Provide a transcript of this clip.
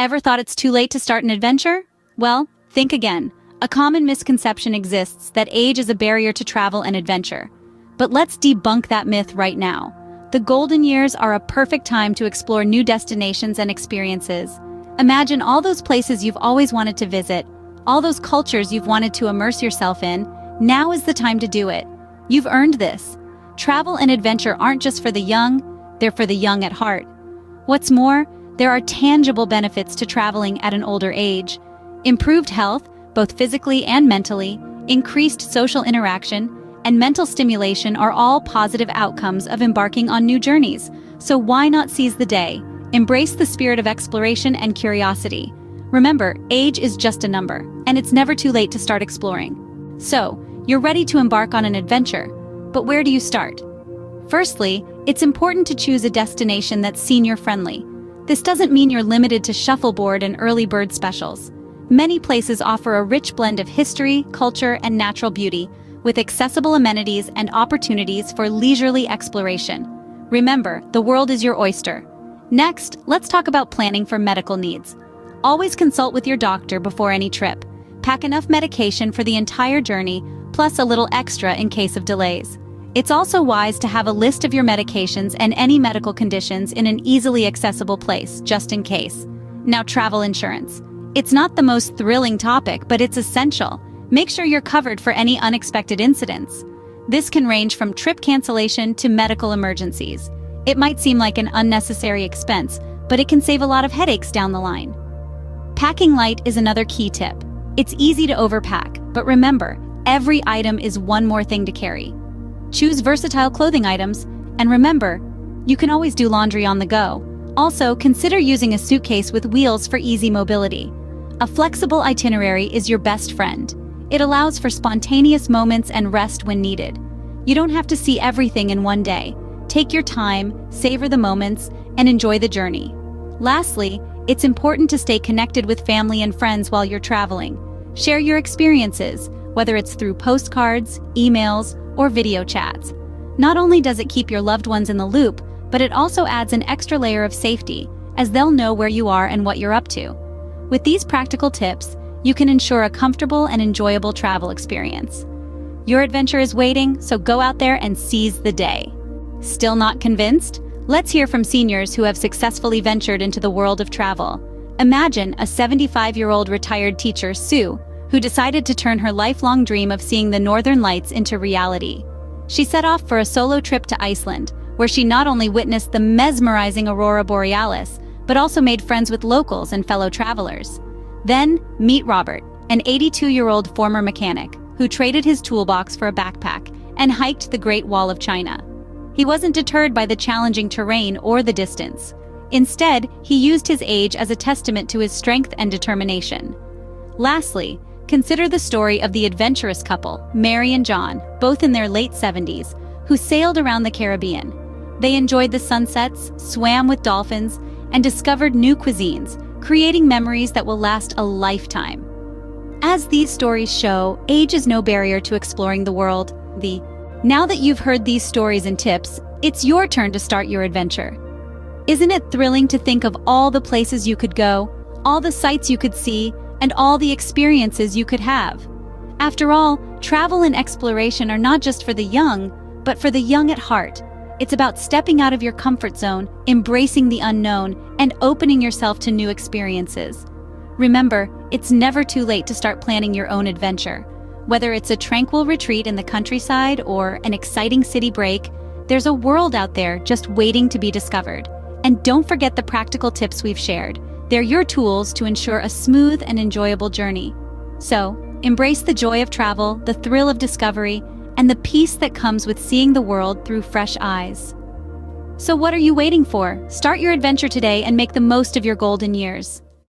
Ever thought it's too late to start an adventure? Well, think again. A common misconception exists that age is a barrier to travel and adventure. But let's debunk that myth right now. The golden years are a perfect time to explore new destinations and experiences. Imagine all those places you've always wanted to visit, all those cultures you've wanted to immerse yourself in. Now is the time to do it. You've earned this. Travel and adventure aren't just for the young, they're for the young at heart. What's more, there are tangible benefits to traveling at an older age. Improved health, both physically and mentally, increased social interaction, and mental stimulation are all positive outcomes of embarking on new journeys. So why not seize the day? Embrace the spirit of exploration and curiosity. Remember, age is just a number, and it's never too late to start exploring. So, you're ready to embark on an adventure, but where do you start? Firstly, it's important to choose a destination that's senior-friendly. This doesn't mean you're limited to shuffleboard and early bird specials. Many places offer a rich blend of history, culture, and natural beauty, with accessible amenities and opportunities for leisurely exploration. Remember, the world is your oyster. Next, let's talk about planning for medical needs. Always consult with your doctor before any trip. Pack enough medication for the entire journey, plus a little extra in case of delays. It's also wise to have a list of your medications and any medical conditions in an easily accessible place, just in case. Now, travel insurance. It's not the most thrilling topic, but it's essential. Make sure you're covered for any unexpected incidents. This can range from trip cancellation to medical emergencies. It might seem like an unnecessary expense, but it can save a lot of headaches down the line. Packing light is another key tip. It's easy to overpack, but remember, every item is one more thing to carry. Choose versatile clothing items, and remember, you can always do laundry on the go. Also, consider using a suitcase with wheels for easy mobility. A flexible itinerary is your best friend. It allows for spontaneous moments and rest when needed. You don't have to see everything in one day. Take your time, savor the moments, and enjoy the journey. Lastly, it's important to stay connected with family and friends while you're traveling. Share your experiences, whether it's through postcards, emails, or video chats. Not only does it keep your loved ones in the loop, but it also adds an extra layer of safety, as they'll know where you are and what you're up to. With these practical tips, you can ensure a comfortable and enjoyable travel experience. Your adventure is waiting, so go out there and seize the day. Still not convinced? Let's hear from seniors who have successfully ventured into the world of travel. Imagine a 75-year-old retired teacher, Sue, who decided to turn her lifelong dream of seeing the Northern Lights into reality. She set off for a solo trip to Iceland, where she not only witnessed the mesmerizing Aurora Borealis, but also made friends with locals and fellow travelers. Then, meet Robert, an 82-year-old former mechanic, who traded his toolbox for a backpack and hiked the Great Wall of China. He wasn't deterred by the challenging terrain or the distance. Instead, he used his age as a testament to his strength and determination. Lastly, consider the story of the adventurous couple, Mary and John, both in their late 70s, who sailed around the Caribbean. They enjoyed the sunsets, swam with dolphins, and discovered new cuisines, creating memories that will last a lifetime. As these stories show, age is no barrier to exploring the world. Now that you've heard these stories and tips, it's your turn to start your adventure. Isn't it thrilling to think of all the places you could go, all the sights you could see, and all the experiences you could have? After all, travel and exploration are not just for the young, but for the young at heart. It's about stepping out of your comfort zone, embracing the unknown, and opening yourself to new experiences. Remember, it's never too late to start planning your own adventure. Whether it's a tranquil retreat in the countryside or an exciting city break, there's a world out there just waiting to be discovered. And don't forget the practical tips we've shared. They're your tools to ensure a smooth and enjoyable journey. So, embrace the joy of travel, the thrill of discovery, and the peace that comes with seeing the world through fresh eyes. So what are you waiting for? Start your adventure today and make the most of your golden years.